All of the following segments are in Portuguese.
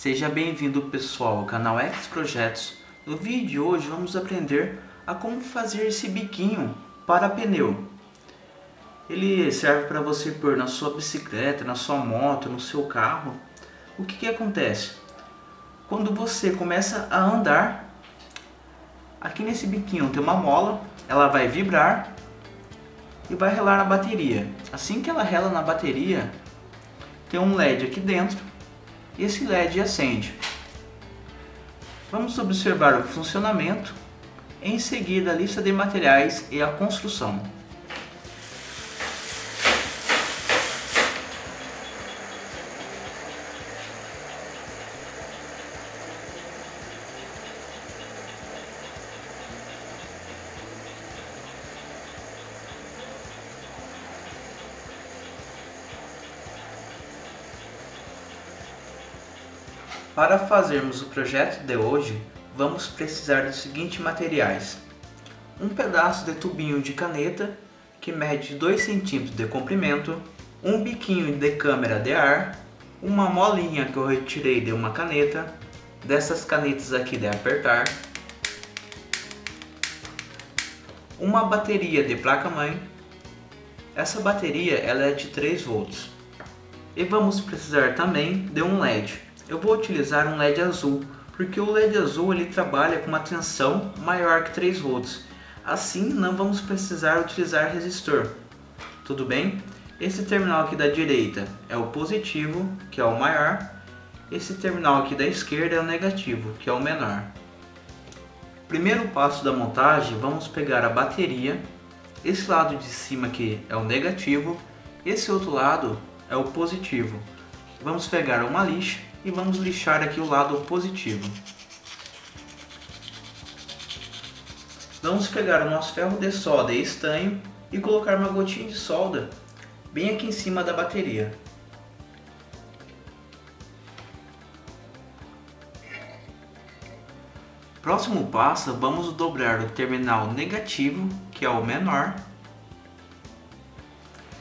Seja bem-vindo, pessoal, ao canal XProjetos. No vídeo de hoje vamos aprender a como fazer esse biquinho para pneu. Ele serve para você pôr na sua bicicleta, na sua moto, no seu carro. O que acontece? Quando você começa a andar, aqui nesse biquinho tem uma mola, ela vai vibrar e vai relar na bateria. Assim que ela rela na bateria, tem um LED aqui dentro e esse LED acende. Vamos observar o funcionamento, em seguida a lista de materiais e a construção. Para fazermos o projeto de hoje, vamos precisar dos seguintes materiais: um pedaço de tubinho de caneta, que mede 2 cm de comprimento, um biquinho de câmera de ar, uma molinha que eu retirei de uma caneta, dessas canetas aqui de apertar, uma bateria de placa-mãe, essa bateria ela é de 3 volts, e vamos precisar também de um LED. Eu vou utilizar um LED azul, porque o LED azul ele trabalha com uma tensão maior que 3 volts. Assim não vamos precisar utilizar resistor. Tudo bem? Esse terminal aqui da direita é o positivo, que é o maior. Esse terminal aqui da esquerda é o negativo, que é o menor. Primeiro passo da montagem, vamos pegar a bateria. Esse lado de cima aqui é o negativo, esse outro lado é o positivo. Vamos pegar uma lixa e vamos lixar aqui o lado positivo. Vamos pegar o nosso ferro de solda e estanho e colocar uma gotinha de solda bem aqui em cima da bateria. Próximo passo, vamos dobrar o terminal negativo, que é o menor,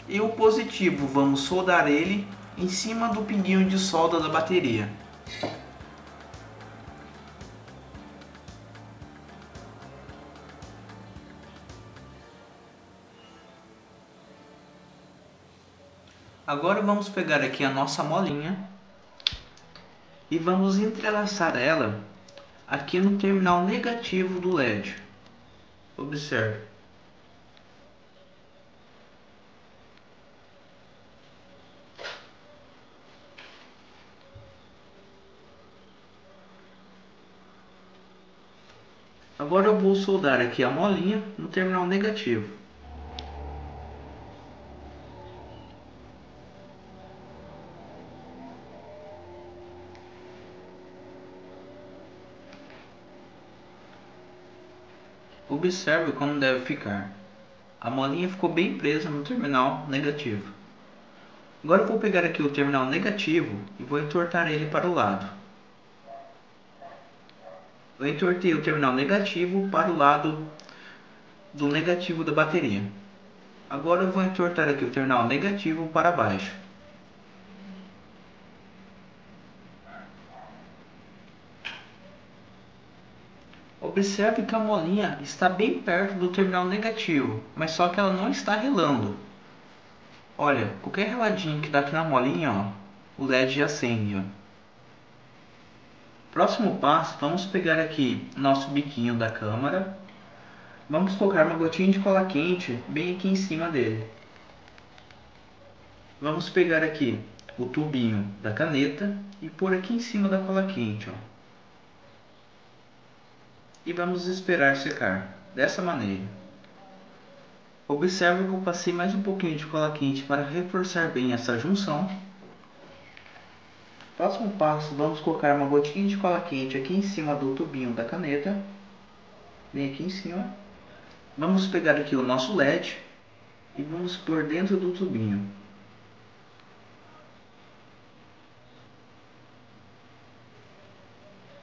e o positivo, vamos soldar ele em cima do pinguinho de solda da bateria. Agora vamos pegar aqui a nossa molinha e vamos entrelaçar ela aqui no terminal negativo do LED. Observe. Agora eu vou soldar aqui a molinha no terminal negativo. Observe como deve ficar. A molinha ficou bem presa no terminal negativo. Agora eu vou pegar aqui o terminal negativo e vou entortar ele para o lado. Eu entortei o terminal negativo para o lado do negativo da bateria. Agora eu vou entortar aqui o terminal negativo para baixo. Observe que a molinha está bem perto do terminal negativo, mas só que ela não está relando. Olha, qualquer reladinho que dá aqui na molinha, ó, o LED acende, ó. Próximo passo, vamos pegar aqui nosso biquinho da câmara. Vamos colocar uma gotinha de cola quente bem aqui em cima dele. Vamos pegar aqui o tubinho da caneta e pôr aqui em cima da cola quente, ó. E vamos esperar secar, dessa maneira. Observe que eu passei mais um pouquinho de cola quente para reforçar bem essa junção. Próximo passo, vamos colocar uma gotinha de cola quente aqui em cima do tubinho da caneta. Bem aqui em cima. Vamos pegar aqui o nosso LED e vamos pôr dentro do tubinho.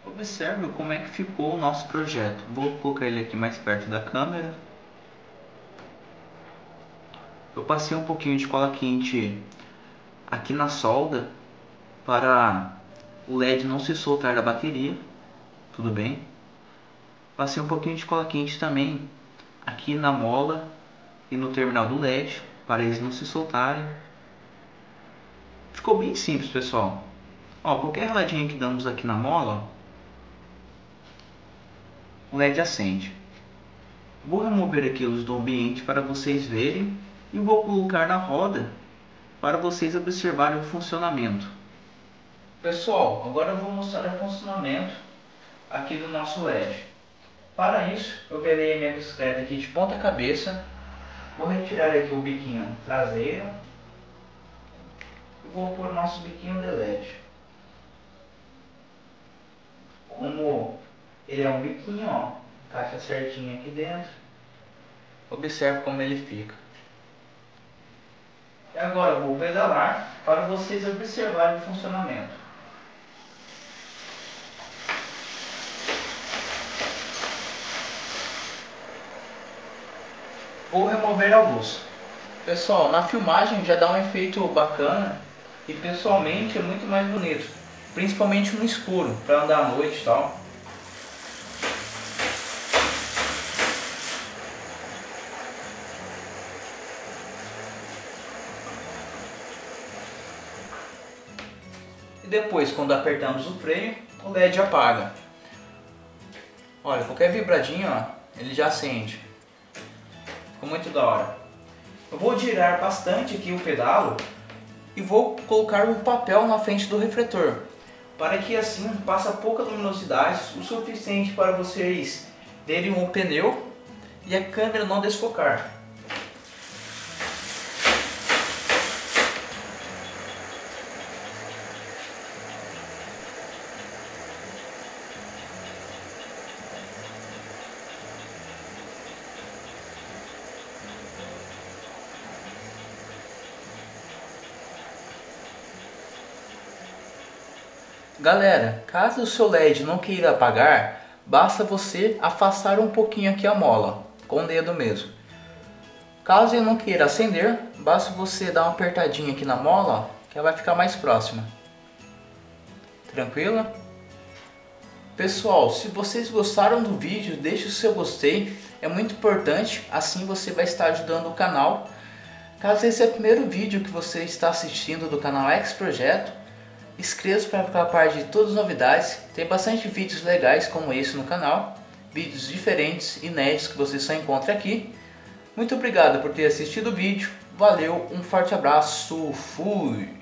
Observe como é que ficou o nosso projeto. Vou colocar ele aqui mais perto da câmera. Eu passei um pouquinho de cola quente aqui na solda para o LED não se soltar da bateria, tudo bem. Passei um pouquinho de cola quente também aqui na mola e no terminal do LED para eles não se soltarem. Ficou bem simples, pessoal. Ó, qualquer reladinha que damos aqui na mola, o LED acende. Vou remover aqui a luz do ambiente para vocês verem e vou colocar na roda para vocês observarem o funcionamento. Pessoal, agora eu vou mostrar o funcionamento aqui do nosso LED. Para isso, eu peguei a minha bicicleta aqui de ponta cabeça, vou retirar aqui o biquinho traseiro e vou pôr o nosso biquinho de LED. Como ele é um biquinho, ó, encaixa certinho aqui dentro, observe como ele fica. E agora eu vou pedalar para vocês observarem o funcionamento. Vou remover a luz. Pessoal, na filmagem já dá um efeito bacana e pessoalmente é muito mais bonito, principalmente no escuro, para andar à noite e tal. E depois, quando apertamos o freio, o LED apaga. Olha, qualquer vibradinho, ó, ele já acende. Ficou muito da hora. Eu vou girar bastante aqui o pedalo e vou colocar um papel na frente do refletor, para que assim passe pouca luminosidade, o suficiente para vocês verem o pneu e a câmera não desfocar. Galera, caso o seu LED não queira apagar, basta você afastar um pouquinho aqui a mola, com o dedo mesmo. Caso ele não queira acender, basta você dar uma apertadinha aqui na mola, que ela vai ficar mais próxima. Tranquilo? Pessoal, se vocês gostaram do vídeo, deixe o seu gostei, é muito importante, assim você vai estar ajudando o canal. Caso esse é o primeiro vídeo que você está assistindo do canal XProjetos, inscreva-se para ficar a par de todas as novidades, tem bastante vídeos legais como esse no canal, vídeos diferentes, inéditos que você só encontra aqui. Muito obrigado por ter assistido o vídeo, valeu, um forte abraço, fui!